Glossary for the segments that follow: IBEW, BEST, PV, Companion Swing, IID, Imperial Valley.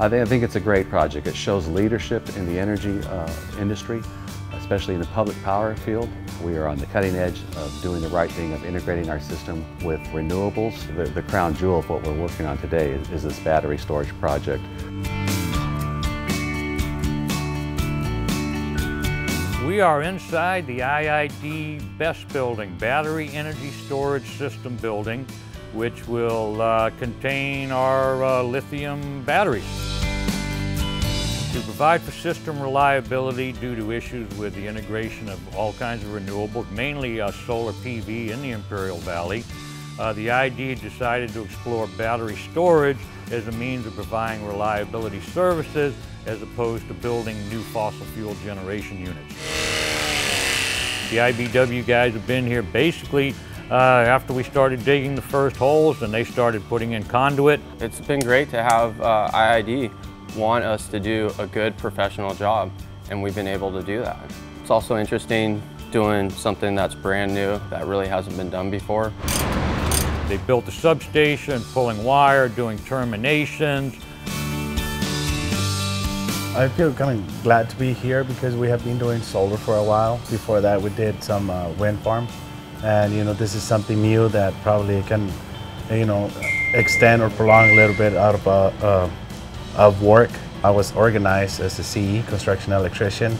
I think it's a great project. It shows leadership in the energy industry, especially in the public power field. We are on the cutting edge of doing the right thing, of integrating our system with renewables. The crown jewel of what we're working on today is this battery storage project. We are inside the IID BEST building, Battery Energy Storage System building, which will contain our lithium batteries. To provide for system reliability due to issues with the integration of all kinds of renewables, mainly solar PV in the Imperial Valley, the IID decided to explore battery storage as a means of providing reliability services as opposed to building new fossil fuel generation units. The IBEW guys have been here basically after we started digging the first holes and they started putting in conduit. It's been great to have IID want us to do a good professional job, and we've been able to do that. It's also interesting doing something that's brand new that really hasn't been done before. They built a substation, pulling wire, doing terminations. I feel kind of glad to be here because we have been doing solar for a while. Before that we did some wind farm, and you know, this is something new that probably can, you know, extend or prolong a little bit out of work. I was organized as a CE, construction electrician.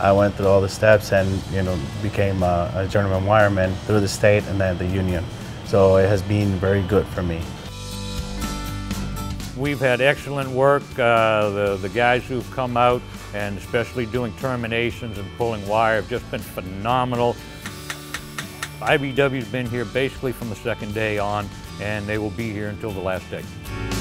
I went through all the steps and, you know, became a journeyman wireman through the state and then the union. So it has been very good for me. We've had excellent work. The guys who've come out, and especially doing terminations and pulling wire, have just been phenomenal. IBEW's been here basically from the second day on, and they will be here until the last day.